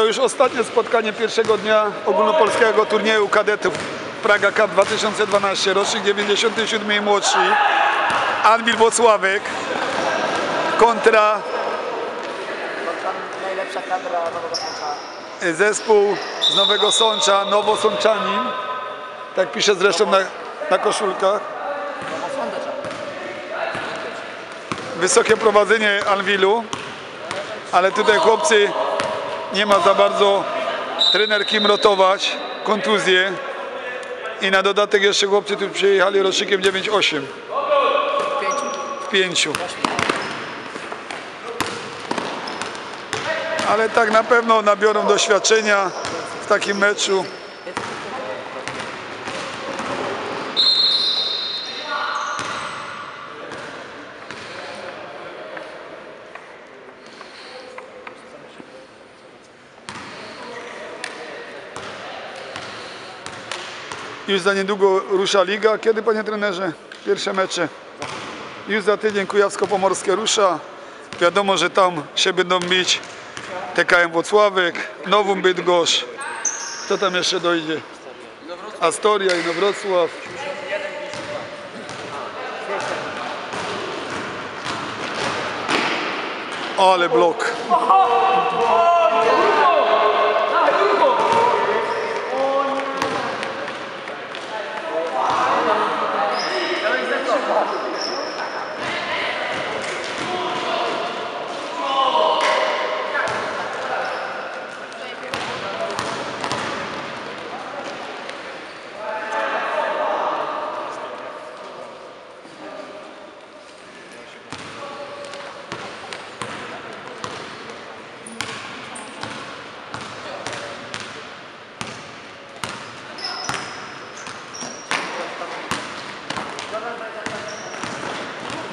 To już ostatnie spotkanie pierwszego dnia ogólnopolskiego turnieju kadetów Praga Cup 2012, rocznik 97 i młodszy. Anwil Włocławek kontra zespół z Nowego Sącza, Nowosączanin. Tak pisze zresztą na koszulkach. Wysokie prowadzenie Anwilu, ale tutaj chłopcy nie ma za bardzo trener kim rotować, kontuzje i na dodatek jeszcze chłopcy tu przyjechali rocznikiem 9-8 w 5. Ale tak na pewno nabiorą doświadczenia w takim meczu. Już za niedługo rusza liga. Kiedy, panie trenerze? Pierwsze mecze. Już za tydzień Kujawsko-Pomorskie rusza. Wiadomo, że tam się będą bić TKM Włocławek, Nowum Bydgosz. Co tam jeszcze dojdzie? Astoria i Nowrocław. Ale blok.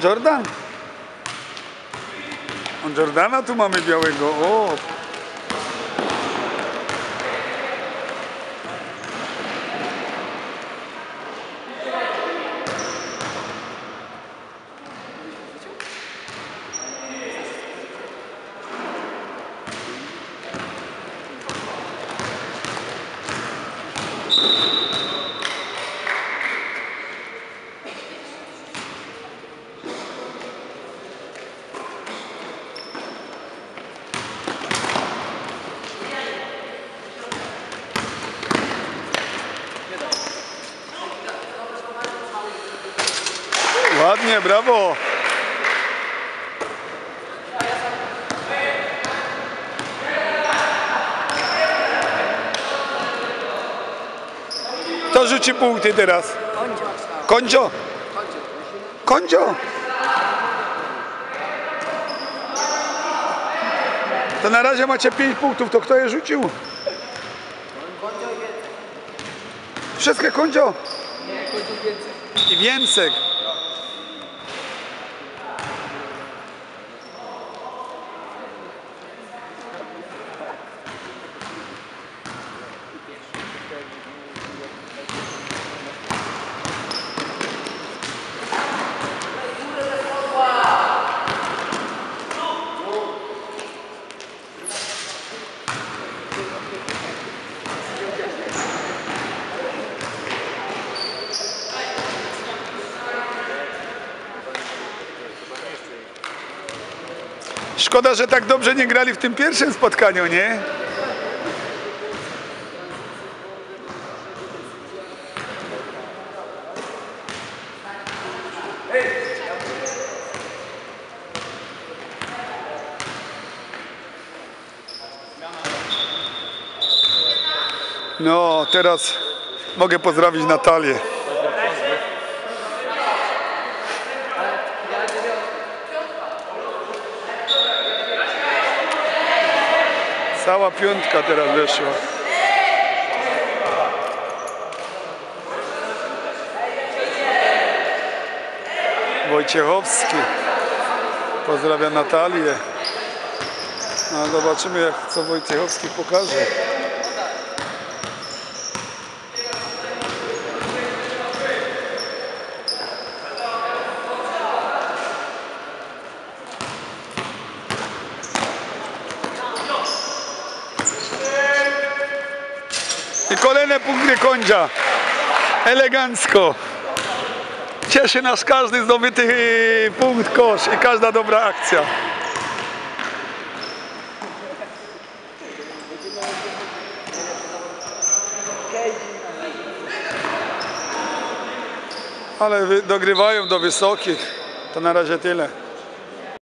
Jordan. Jordana tu mamy białego. O. Ładnie, brawo! Kto rzuci punkty teraz? Kondzio! Kondzio! To na razie macie 5 punktów, to kto je rzucił? Wszystkie Kondzio? I Więcek. Szkoda, że tak dobrze nie grali w tym pierwszym spotkaniu, nie? No, teraz mogę pozdrowić Natalię. Cała piątka teraz weszła. Wojciechowski. Pozdrawiam Natalię. No, zobaczymy, co Wojciechowski pokaże. I kolejne punkty końca. Elegancko. Cieszy nas każdy zdobyty punkt, kosz i każda dobra akcja. Ale dogrywają do wysokich. To na razie tyle.